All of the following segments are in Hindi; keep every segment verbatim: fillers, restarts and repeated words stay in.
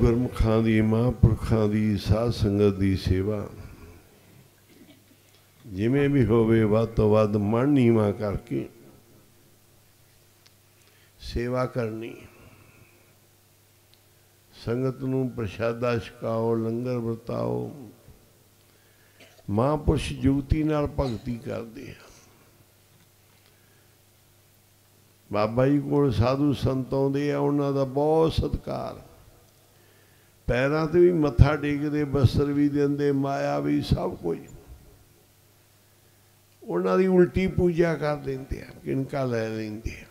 ਗੁਰਮੁਖਾਂ ਦੀ ਮਹਾਂਪੁਰਖਾਂ ਦੀ ਸਾਧ ਸੰਗਤ ਦੀ ਸੇਵਾ ਜਿਵੇਂ ਵੀ ਹੋਵੇ ਵੱਧ ਤੋਂ ਵੱਧ ਮਨ ਨੀਵਾ ਕਰਕੇ सेवा करनी। संगत नूं प्रशादा छकाओ, लंगर वरताओ। महापुरुष युगती नाल भगती करदे आ। बाबा जी कोल साधु संत आउंदे आ, उन्हां दा बहुत सत्कार। पैरां ते भी मत्था टेकदे, बस्तर भी दिंदे, माया भी, सब कुछ। उन्हां दी उल्टी पूजा कर दिंदे आ, किनका लै लैंदे आ।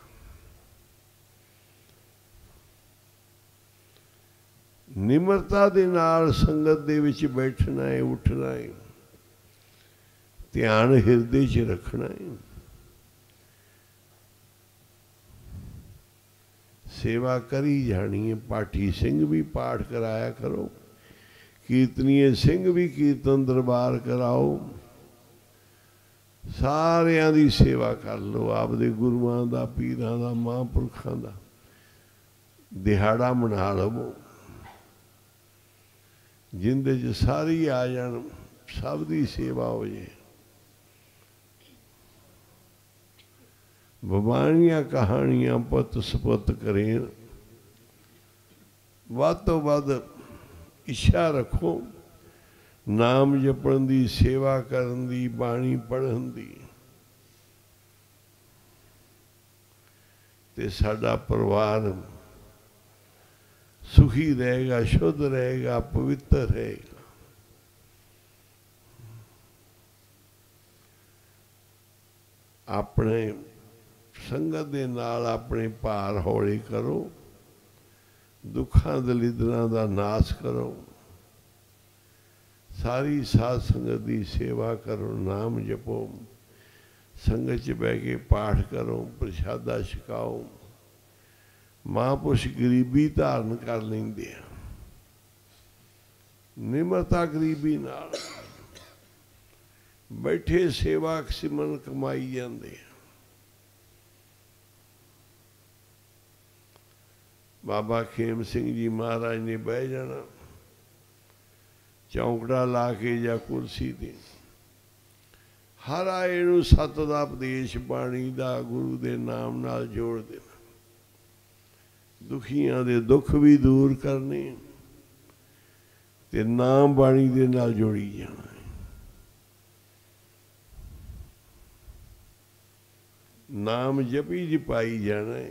निम्रता दे नाल संगत दे विच बैठना है, उठना है, ध्यान हिरदे च रखना है। सेवा करी जानी है। पाठी सिंह भी पाठ कराया करो, कीर्तनीय सिंह भी कीर्तन दरबार कराओ। सारियां दी सेवा कर लो, आपदे गुरुआं दा, पीरां दा, महापुरखां दा दिहाड़ा मना लवो, जिंदे च सारी आ जान, सब की सेवा हो जाए। बबानियां कहानियां पुत सपुत करें। वध तो वध इच्छा रखो नाम जपण की, सेवा करन दी, बाणी पढ़न दी। ते साडा परिवार सुखी रहेगा, शुद्ध रहेगा, पवित्र रहेगा। अपने संगत दे नाल अपने भार हौले करो, दुखा दलिद्रा का नाश करो। सारी साध संगत की सेवा करो, नाम जपो, संगत च बह के पाठ करो, प्रशादा छकाओ। महापुरुष गरीबी धारण कर लेंदे आ, निम्रता गरीबी नाल बैठे सेवा सिमरन कमाई जाते। बाबा खेम सिंह जी महाराज ने बह जाना चौंकड़ा ला के या कुर्सी ते। हर आए नूं सत दा उपदेश, बाणी दा, गुरु दे नाम नाल जोड़ दे। दुखियां दे दुख भी दूर करने ते नाम बाणी दे नाल जोड़ी जाना। नाम जपी जपाई जाना है।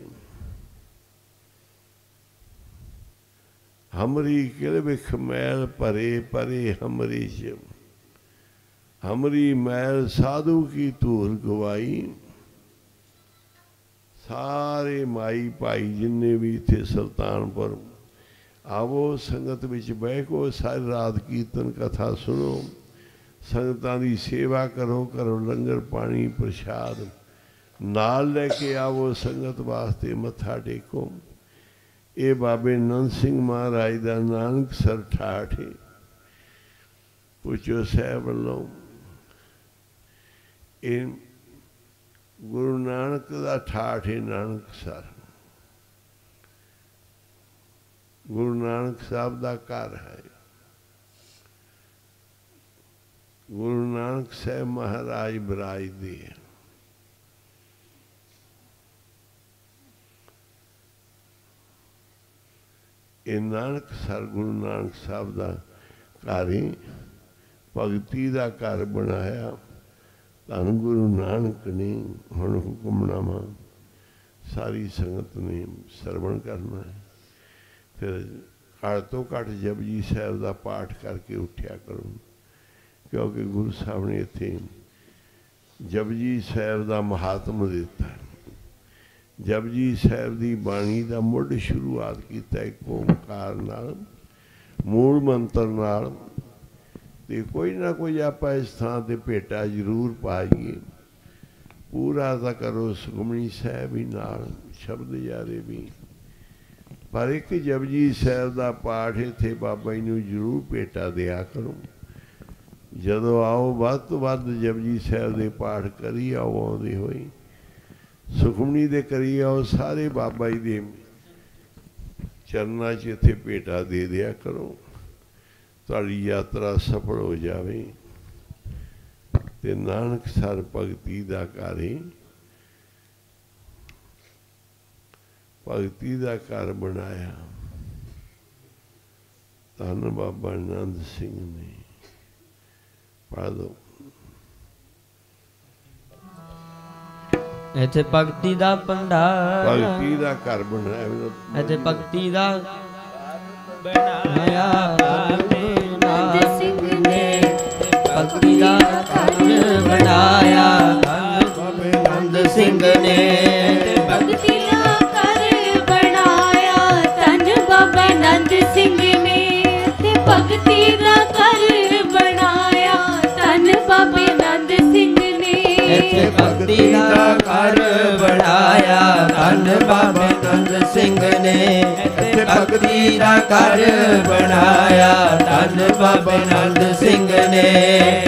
हमरी किल बिख मैल परे परे हमरी शम, हमरी मैल साधु की धूल गवाई। सारे माई भाई जिन्ने भी इतने सुल्तानपुर आवो, संगत विच बह को सारी रात कीर्तन कथा सुनो, संगतां दी सेवा करो। करो लंगर पानी प्रशाद नाल लेके आवो, संगत वास्ते मत्था टेको। ये बाबे नंद सिंह महाराज दा नानक सर ठाठ है, पूछो साहब वालों गुरु नानक दा ठाठ है। नानक सर गुरु नानक साहब दा घर है। गुरु नानक साहब महाराज बिराज दे। ये नानक सर गुरु नानक साहब दा घर ही भगती का घर बनाया। धन गुरु नानक ने हुण हुक्मनामा सारी संगत ने सरवण करना है। फिर घट तो घट जपजी साहब का पाठ करके उठ्या करो, क्योंकि गुरु साहब ने इत्थे जपजी साहब का महात्म दिता। जपजी साहब की बाणी का मुढ़ शुरुआत किया एक ओंकार नाल, मूल मंत्र नाल। तो कोई ना कोई आप इस थान पर भेटा जरूर पाइए। पूरा तो करो, सुखमणी साहब भी नाल, शब्द यारे भी, पर एक जपजी साहब का पाठ इत्थे बाबा जी नूं जरूर भेटा दिया करो। जदों आओ वध तो वध जपजी साहब के पाठ करी आओ, आउंदे होए सुखमणी दे करी आओ। सारे बाबा जी दे चरना च इत्थे भेटा दे दिया करो, ताड़ी यात्रा सफल हो जावे। ते नानक सर भगती दा घरे, भगती दा घर बनाया धन बाबा आनंद सिंह ने। पढ़ दो इत्थे भगती दा भंडार, भगती दा घर बनाया, इत्थे भगती दा बनाया आनंद सिंह ने, भगती दा घर बनाया आनंद सिंह ने, भगती दा घर बनाया धन बाबा आनंद सिंह ने, ते भगती दा घर बनाया धन बाबा आनंद सिंह ने, इत्थे भगती दा घर बनाया धन बाबा आनंद सिंह ने, इत्थे भगती दा घर बनाया धन बाबा आनंद सिंह ने।